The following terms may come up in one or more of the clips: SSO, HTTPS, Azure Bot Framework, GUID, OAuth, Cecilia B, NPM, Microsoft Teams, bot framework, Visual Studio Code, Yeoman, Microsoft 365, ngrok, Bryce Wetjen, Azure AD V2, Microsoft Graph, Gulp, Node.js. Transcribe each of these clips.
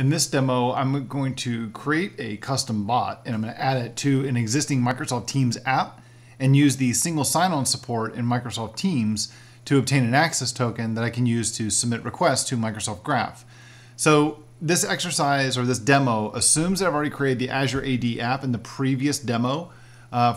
In this demo, I'm going to create a custom bot and I'm going to add it to an existing Microsoft Teams app and use the single sign-on support in Microsoft Teams to obtain an access token that I can use to submit requests to Microsoft Graph. So this exercise or this demo assumes that I've already created the Azure AD app in the previous demo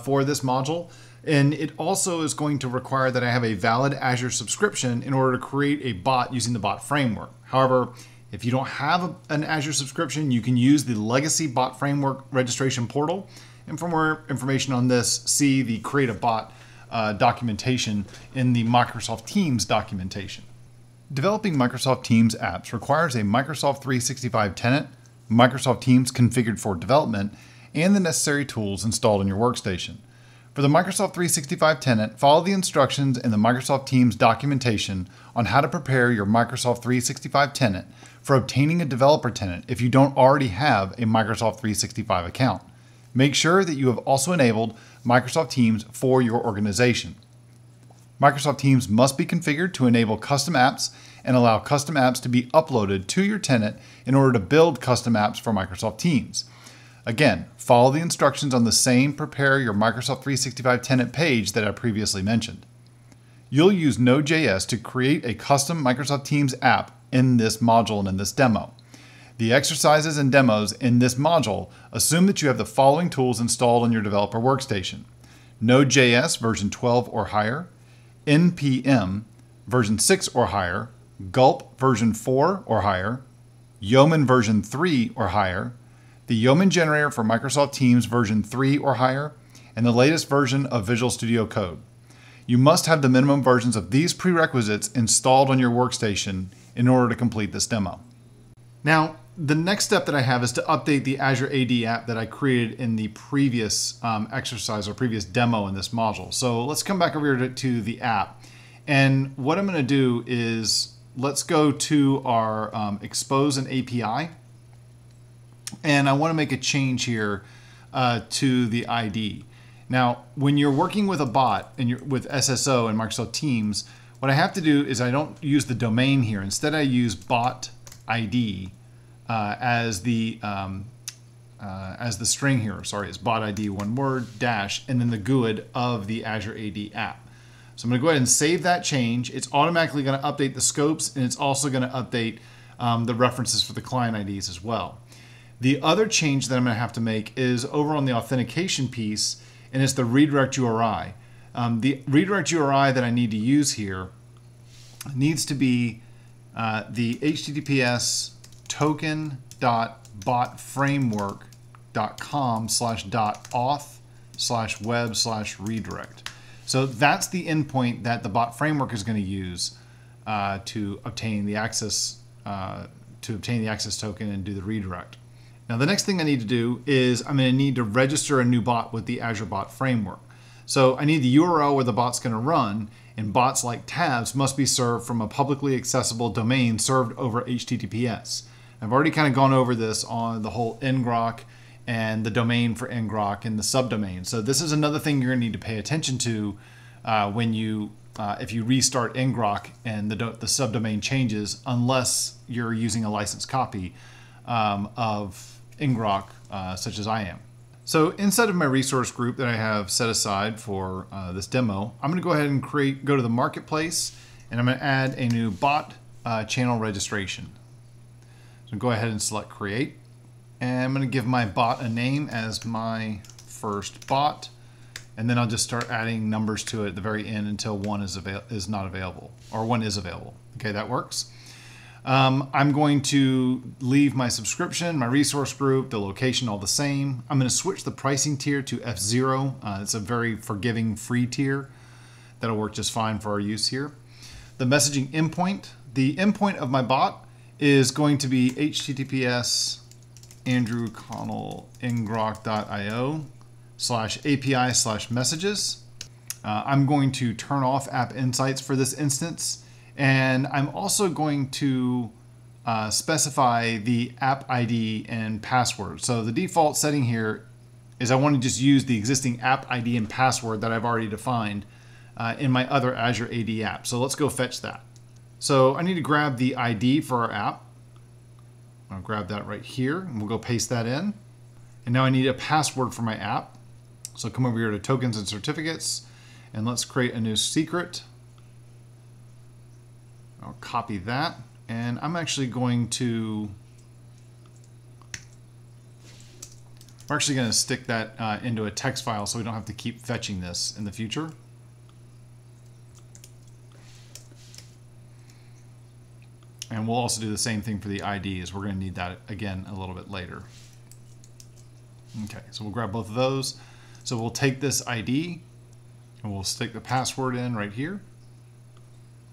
for this module. And it also is going to require that I have a valid Azure subscription in order to create a bot using the bot framework. However, if you don't have an Azure subscription, you can use the legacy bot framework registration portal. And for more information on this, see the create a bot documentation in the Microsoft Teams documentation. Developing Microsoft Teams apps requires a Microsoft 365 tenant, Microsoft Teams configured for development, and the necessary tools installed in your workstation. For the Microsoft 365 tenant, follow the instructions in the Microsoft Teams documentation on how to prepare your Microsoft 365 tenant for obtaining a developer tenant if you don't already have a Microsoft 365 account. Make sure that you have also enabled Microsoft Teams for your organization. Microsoft Teams must be configured to enable custom apps and allow custom apps to be uploaded to your tenant in order to build custom apps for Microsoft Teams. Again, follow the instructions on the same Prepare Your Microsoft 365 Tenant page that I previously mentioned. You'll use Node.js to create a custom Microsoft Teams app in this module and in this demo. The exercises and demos in this module assume that you have the following tools installed on your developer workstation: Node.js version 12 or higher, NPM version 6 or higher, Gulp version 4 or higher, Yeoman version 3 or higher, the Yeoman generator for Microsoft Teams version 3 or higher, and the latest version of Visual Studio Code. You must have the minimum versions of these prerequisites installed on your workstation in order to complete this demo. Now, the next step that I have is to update the Azure AD app that I created in the previous exercise or previous demo in this module. So let's come back over here to the app. And what I'm going to do is let's go to our expose an API. And I want to make a change here to the ID. Now, when you're working with a bot and you're with SSO and Microsoft Teams, what I have to do is I don't use the domain here. Instead, I use bot ID as the string here. Sorry, it's bot ID, one word, dash, and then the GUID of the Azure AD app. So I'm going to go ahead and save that change. It's automatically going to update the scopes, and it's also going to update the references for the client IDs as well. The other change that I'm going to have to make is over on the authentication piece, and it's the redirect URI. The redirect URI that I need to use here needs to be the HTTPS token.botframework.com/.auth/web/redirect. So that's the endpoint that the bot framework is going to use to obtain the access token and do the redirect. Now, the next thing I need to do is I'm going to need to register a new bot with the Azure Bot Framework. So I need the URL where the bot's going to run, and bots like tabs must be served from a publicly accessible domain served over HTTPS. I've already kind of gone over this on the whole ngrok and the domain for ngrok and the subdomain. So this is another thing you're going to need to pay attention to when you if you restart ngrok and the subdomain changes, unless you're using a licensed copy of ngrok, such as I am. So inside of my resource group that I have set aside for this demo, I'm going to go ahead and go to the marketplace, and I'm going to add a new bot channel registration. So go ahead and select create, and I'm going to give my bot a name as my first bot, and then I'll just start adding numbers to it at the very end until one is available. Okay, that works. I'm going to leave my subscription, my resource group, the location all the same. I'm going to switch the pricing tier to F0. It's a very forgiving free tier. That'll work just fine for our use here. The messaging endpoint. The endpoint of my bot is going to be https://andrewconnell.ngrok.io/api/messages. I'm going to turn off App Insights for this instance. And I'm also going to specify the app ID and password. So the default setting here is I want to just use the existing app ID and password that I've already defined in my other Azure AD app. So let's go fetch that. So I need to grab the ID for our app. I'll grab that right here and we'll go paste that in. And now I need a password for my app. So come over here to tokens and certificates and let's create a new secret. I'll copy that. And I'm actually going to, we're actually going to stick that into a text file so we don't have to keep fetching this in the future. And we'll also do the same thing for the IDs. We're going to need that again a little bit later. Okay, so we'll grab both of those. So we'll take this ID and we'll stick the password in right here.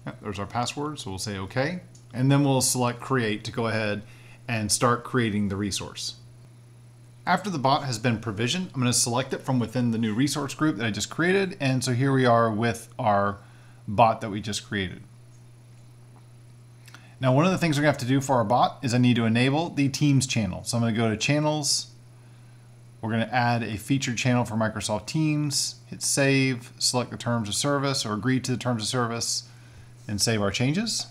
Yep, there's our password, so we'll say OK. And then we'll select create to go ahead and start creating the resource. After the bot has been provisioned, I'm going to select it from within the new resource group that I just created. And so here we are with our bot that we just created. Now, one of the things we're going to have to do for our bot is I need to enable the Teams channel. So I'm going to go to Channels. We're going to add a featured channel for Microsoft Teams, hit save, select the terms of service or agree to the terms of service, and save our changes.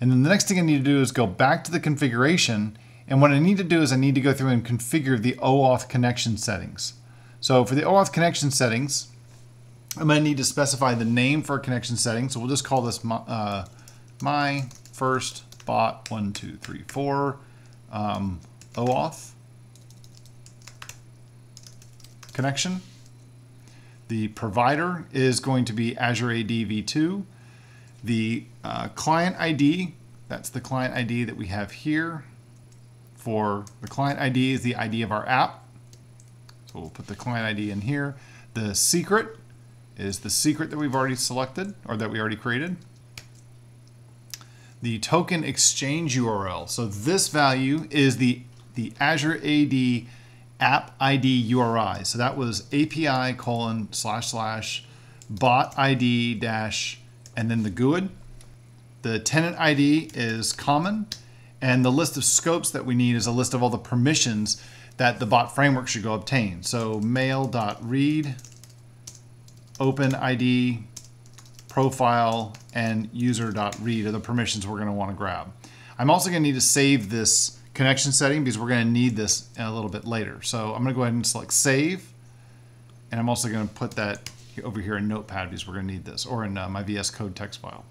And then the next thing I need to do is go back to the configuration. And what I need to do is I need to go through and configure the OAuth connection settings. So for the OAuth connection settings, I'm going to need to specify the name for a connection setting. So we'll just call this my first bot 1234 OAuth connection. The provider is going to be Azure AD V2. The client ID, that's the client ID that we have here. For the client ID is the ID of our app. So we'll put the client ID in here. The secret is the secret that we've already selected or that we already created. The token exchange URL. So this value is the Azure AD app ID URI. So that was API://bot_ID- and then the GUID. The tenant ID is common. And the list of scopes that we need is a list of all the permissions that the bot framework should go obtain. So mail.read, OpenID, profile, and user.read are the permissions we're going to want to grab. I'm also going to need to save this connection setting because we're going to need this a little bit later. So I'm going to go ahead and select save. And I'm also going to put that over here in Notepad because we're going to need this, or in my VS Code text file.